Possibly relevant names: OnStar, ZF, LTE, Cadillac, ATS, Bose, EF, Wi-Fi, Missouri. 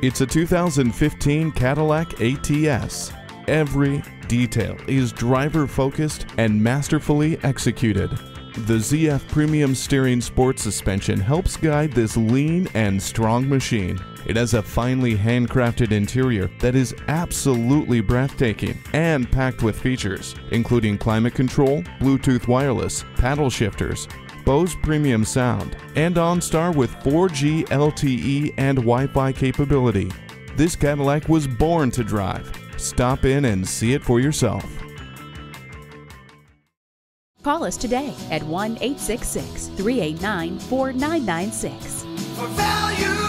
It's a 2015 Cadillac ATS. Every detail is driver-focused and masterfully executed. The ZF Premium Steering Sport Suspension helps guide this lean and strong machine. It has a finely handcrafted interior that is absolutely breathtaking and packed with features, including climate control, Bluetooth wireless, paddle shifters, Bose premium sound, and OnStar with 4G LTE and Wi-Fi capability. This Cadillac was born to drive. Stop in and see it for yourself. Call us today at 1-866-389-4996.